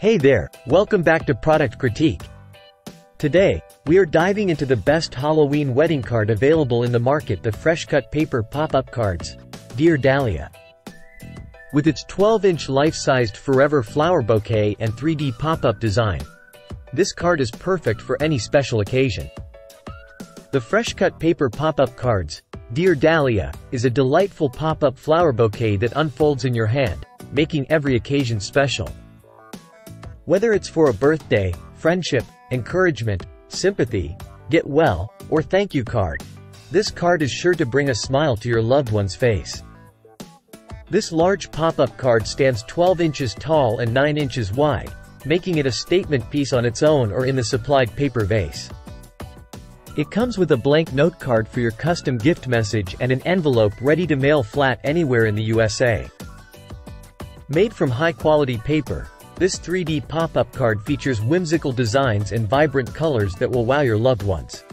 Hey there, welcome back to Product Critique. Today, we are diving into the best Halloween wedding card available in the market, the Freshcut Paper Pop-Up Cards, Dear Dahlia. With its 12-inch life-sized forever flower bouquet and 3D pop-up design, this card is perfect for any special occasion. The Freshcut Paper Pop-Up Cards, Dear Dahlia, is a delightful pop-up flower bouquet that unfolds in your hand, making every occasion special. Whether it's for a birthday, friendship, encouragement, sympathy, get well, or thank you card, this card is sure to bring a smile to your loved one's face. This large pop-up card stands 12 inches tall and 9 inches wide, making it a statement piece on its own or in the supplied paper vase. It comes with a blank note card for your custom gift message and an envelope ready to mail flat anywhere in the USA. Made from high-quality paper, this 3D pop-up card features whimsical designs and vibrant colors that will wow your loved ones.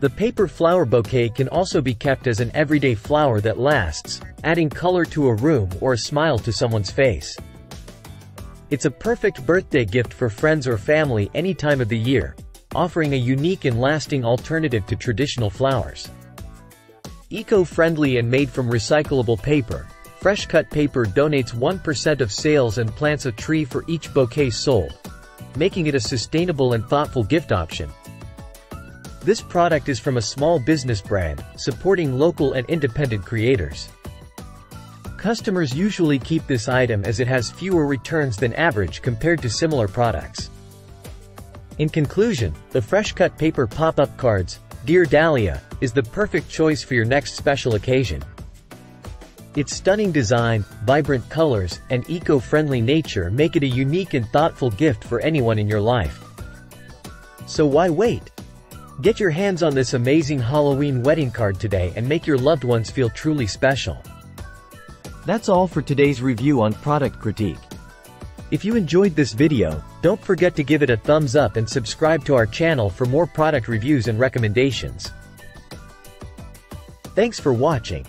The paper flower bouquet can also be kept as an everyday flower that lasts, adding color to a room or a smile to someone's face. It's a perfect birthday gift for friends or family any time of the year, offering a unique and lasting alternative to traditional flowers. Eco-friendly and made from recyclable paper, Freshcut Paper donates 1% of sales and plants a tree for each bouquet sold, making it a sustainable and thoughtful gift option. This product is from a small business brand, supporting local and independent creators. Customers usually keep this item as it has fewer returns than average compared to similar products. In conclusion, the Freshcut Paper Pop-Up Cards, Dear Dahlia, is the perfect choice for your next special occasion. Its stunning design, vibrant colors, and eco-friendly nature make it a unique and thoughtful gift for anyone in your life. So why wait? Get your hands on this amazing Halloween wedding card today and make your loved ones feel truly special. That's all for today's review on Product Critique. If you enjoyed this video, don't forget to give it a thumbs up and subscribe to our channel for more product reviews and recommendations. Thanks for watching.